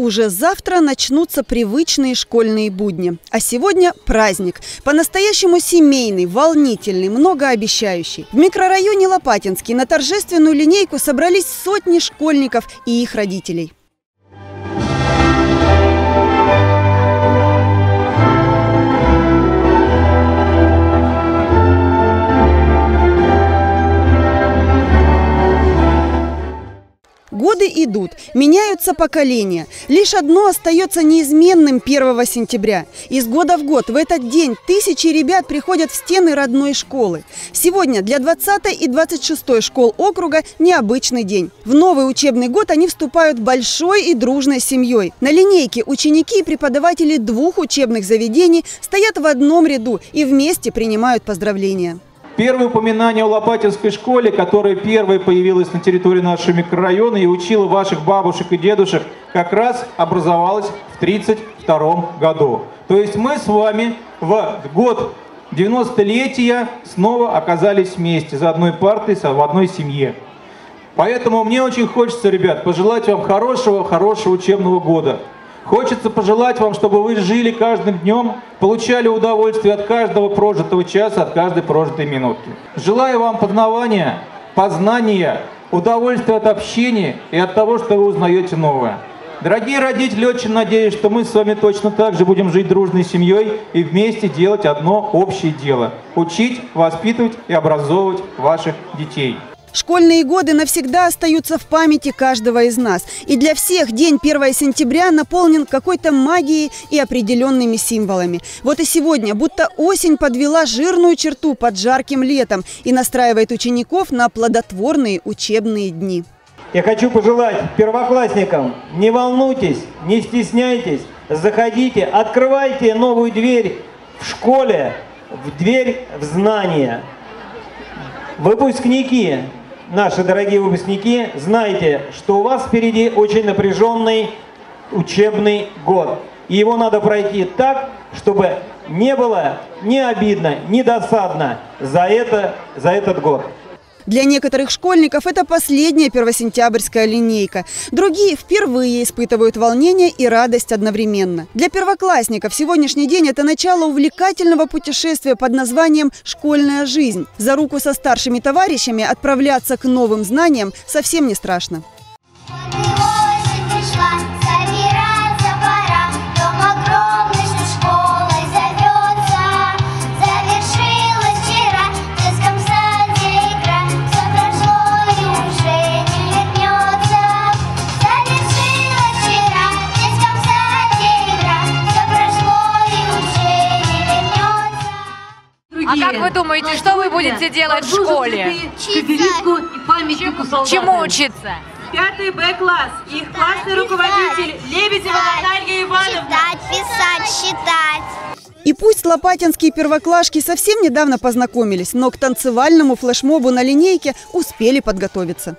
Уже завтра начнутся привычные школьные будни. А сегодня праздник. По-настоящему семейный, волнительный, многообещающий. В микрорайоне Лопатинский на торжественную линейку собрались сотни школьников и их родителей. Годы идут, меняются поколения. Лишь одно остается неизменным 1 сентября. Из года в год в этот день тысячи ребят приходят в стены родной школы. Сегодня для 20-й и 26-й школ округа необычный день. В новый учебный год они вступают большой и дружной семьей. На линейке ученики и преподаватели двух учебных заведений стоят в одном ряду и вместе принимают поздравления. Первое упоминание о Лопатинской школе, которая первой появилась на территории нашего микрорайона и учила ваших бабушек и дедушек, как раз образовалась в 1932 году. То есть мы с вами в год 90-летия снова оказались вместе, за одной партой, в одной семье. Поэтому мне очень хочется, ребят, пожелать вам хорошего учебного года. Хочется пожелать вам, чтобы вы жили каждым днем, получали удовольствие от каждого прожитого часа, от каждой прожитой минутки. Желаю вам познания, удовольствия от общения и от того, что вы узнаете новое. Дорогие родители, очень надеюсь, что мы с вами точно так же будем жить дружной семьей и вместе делать одно общее дело – учить, воспитывать и образовывать ваших детей. Школьные годы навсегда остаются в памяти каждого из нас. И для всех день 1 сентября наполнен какой-то магией и определенными символами. Вот и сегодня, будто осень подвела жирную черту под жарким летом и настраивает учеников на плодотворные учебные дни. Я хочу пожелать первоклассникам: не волнуйтесь, не стесняйтесь, заходите, открывайте новую дверь в школе, в дверь в знания. Выпускники, наши дорогие выпускники, знайте, что у вас впереди очень напряженный учебный год. И его надо пройти так, чтобы не было ни обидно, ни досадно за этот год. Для некоторых школьников это последняя первосентябрьская линейка. Другие впервые испытывают волнение и радость одновременно. Для первоклассников сегодняшний день – это начало увлекательного путешествия под названием «Школьная жизнь». За руку со старшими товарищами отправляться к новым знаниям совсем не страшно. А как вы думаете, что вы будете делать в школе? Чему учиться? 5-й Б-класс. Их классный руководитель Лебедева Наталья Ивановна. Читать, писать, считать. И пусть лопатинские первоклашки совсем недавно познакомились, но к танцевальному флешмобу на линейке успели подготовиться.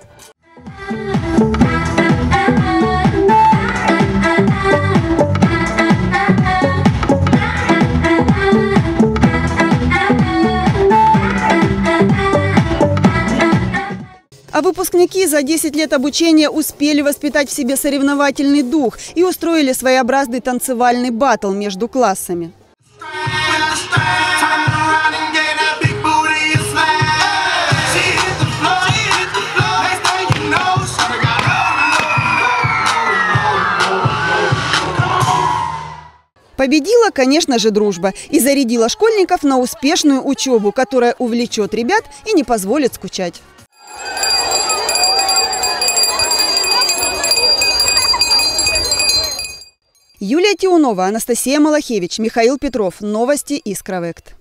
А выпускники за 10 лет обучения успели воспитать в себе соревновательный дух и устроили своеобразный танцевальный баттл между классами. Победила, конечно же, дружба и зарядила школьников на успешную учебу, которая увлечет ребят и не позволит скучать. Юлия Тиунова, Анастасия Малахевич, Михаил Петров. Новости Искра-ВЭКТ.